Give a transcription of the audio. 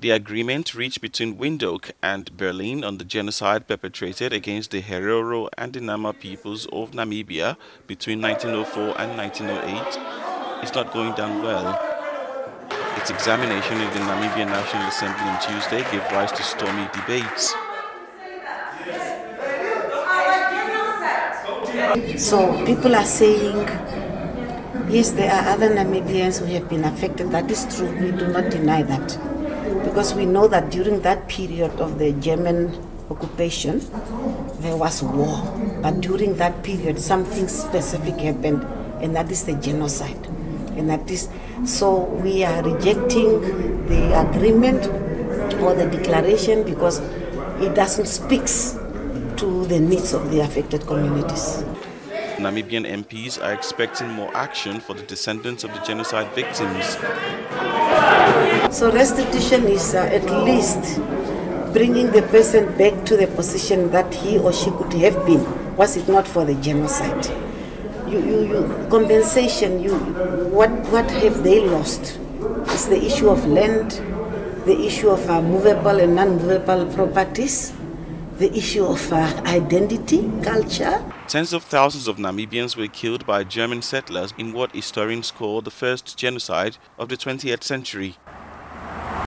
The agreement reached between Windhoek and Berlin on the genocide perpetrated against the Herero and the Nama peoples of Namibia between 1904 and 1908 is not going down well. Its examination in the Namibian National Assembly on Tuesday gave rise to stormy debates. So people are saying, yes, there are other Namibians who have been affected. That is true. We do not deny that, because we know that during that period of the German occupation, there was war. But during that period, something specific happened, and that is the genocide. And that is, so we are rejecting the agreement or the declaration because it doesn't speak to the needs of the affected communities. Namibian MPs are expecting more action for the descendants of the genocide victims. So restitution is at least bringing the person back to the position that he or she could have been, was it not for the genocide. Compensation, what have they lost? It's the issue of land, the issue of movable and non-movable properties, the issue of identity, culture. Tens of thousands of Namibians were killed by German settlers in what historians call the first genocide of the 20th century.